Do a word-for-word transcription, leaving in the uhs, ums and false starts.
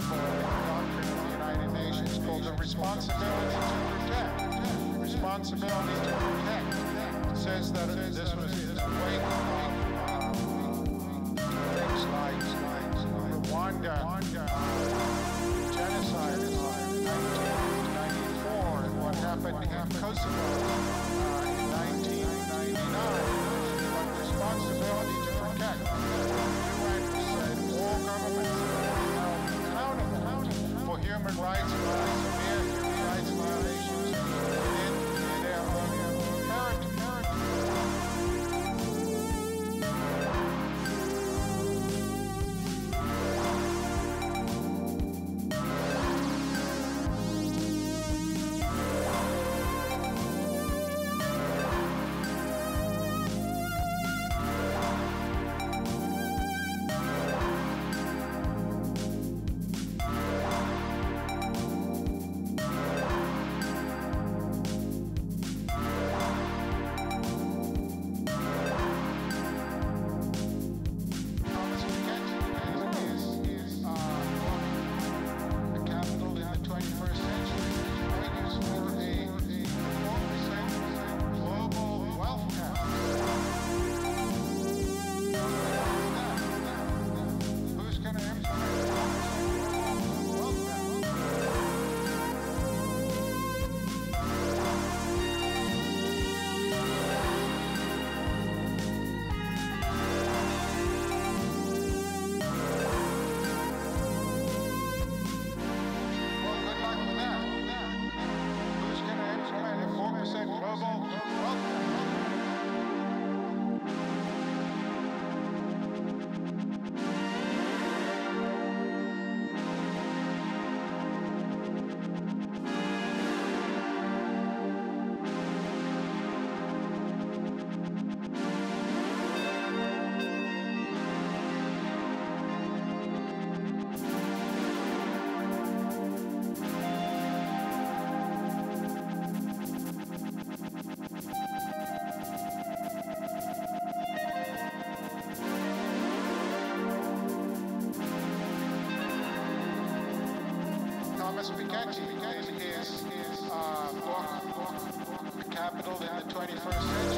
Housing Call, doctrine of the United Nations, called the responsibility to protect. Responsibility to protect. It says that it, this was the way to things like Rwanda, genocide, nineteen ninety-four, and what happened in Kosovo uh, in nineteen ninety-nine. What responsibility to protect. The U N said all governments are accountable for human rights violations, human rights violations within their own territory. Spaghetti in his uh, book, Capital in the twenty-first Century.